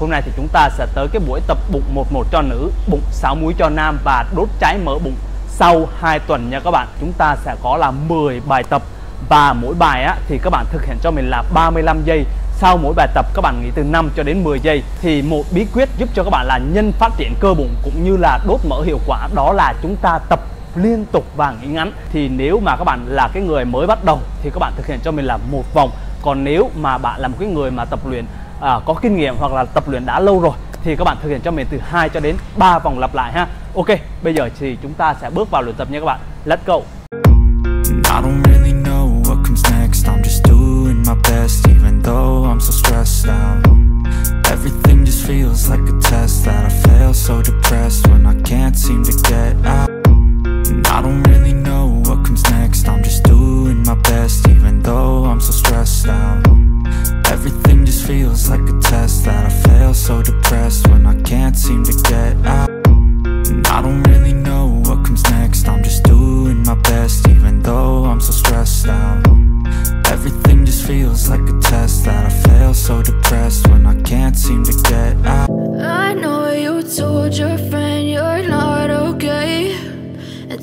Hôm nay thì chúng ta sẽ tới cái buổi tập bụng 11 cho nữ, bụng 6 múi cho nam và đốt cháy mỡ bụng sau 2 tuần nha các bạn. Chúng ta sẽ có là 10 bài tập và mỗi bài á, thì các bạn thực hiện cho mình là 35 giây. Sau mỗi bài tập các bạn nghỉ từ 5 cho đến 10 giây. Thì một bí quyết giúp cho các bạn là nhân phát triển cơ bụng cũng như là đốt mỡ hiệu quả đó là chúng ta tập liên tục và nghỉ ngắn. Thì nếu mà các bạn là cái người mới bắt đầu thì các bạn thực hiện cho mình là 1 vòng. Còn nếu mà bạn là một cái người mà tập luyện có kinh nghiệm hoặc là tập luyện đã lâu rồi thì các bạn thực hiện cho mình từ 2 cho đến 3 vòng lặp lại ha. Ok, bây giờ thì chúng ta sẽ bước vào luyện tập nha các bạn. Let's go.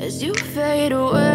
as you fade away.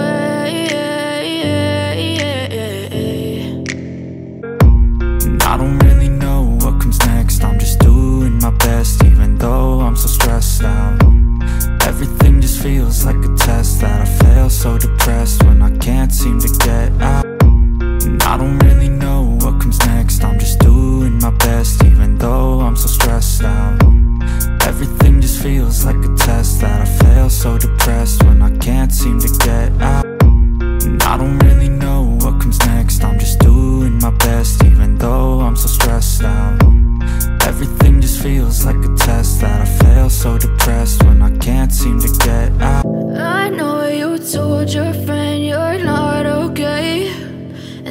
I know you told your friend you're not okay.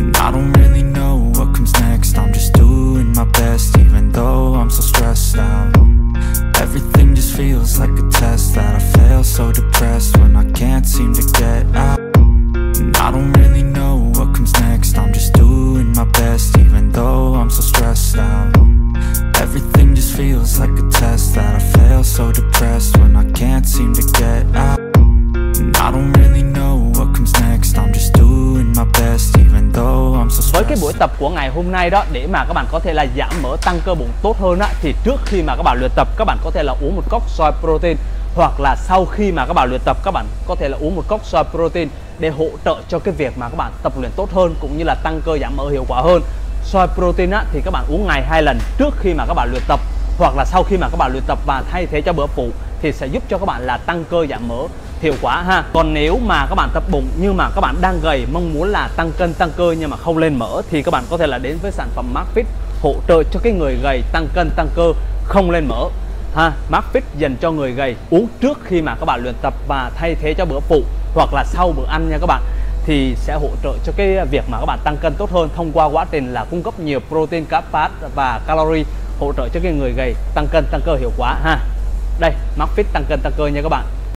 And I don't really know what comes next, I'm just doing my best even though I'm so stressed out. Everything just feels like a test that I fail, so depressed when I can't seem to get out. And I don't really know what comes next, I'm just doing my best even though I'm so stressed out. Everything just feels like a test that I fail, so depressed when I can't seem to get out. And I don't really know what comes next, I'm just doing my best even though I'm so stressed. Với cái buổi tập của ngày hôm nay đó, để mà các bạn có thể là giảm mỡ, tăng cơ bụng tốt hơn á, thì trước khi mà các bạn luyện tập, các bạn có thể là uống một cốc SOY Protein, hoặc là sau khi mà các bạn luyện tập, các bạn có thể là uống một cốc SOY Protein để hỗ trợ cho cái việc mà các bạn tập luyện tốt hơn cũng như là tăng cơ giảm mỡ hiệu quả hơn. SOY Protein á, thì các bạn uống ngày 2 lần trước khi mà các bạn luyện tập hoặc là sau khi mà các bạn luyện tập, và thay thế cho bữa phụ thì sẽ giúp cho các bạn là tăng cơ giảm mỡ hiệu quả ha. Còn nếu mà các bạn tập bụng nhưng mà các bạn đang gầy, mong muốn là tăng cân tăng cơ nhưng mà không lên mỡ, thì các bạn có thể là đến với sản phẩm Mass Fit, hỗ trợ cho cái người gầy tăng cân tăng cơ không lên mỡ ha. Mass Fit dành cho người gầy, uống trước khi mà các bạn luyện tập và thay thế cho bữa phụ hoặc là sau bữa ăn nha các bạn, thì sẽ hỗ trợ cho cái việc mà các bạn tăng cân tốt hơn thông qua quá trình là cung cấp nhiều protein, carb và calorie, hỗ trợ cho cái người gầy tăng cân tăng cơ hiệu quả ha. Đây, Mass Fit tăng cân tăng cơ nha các bạn.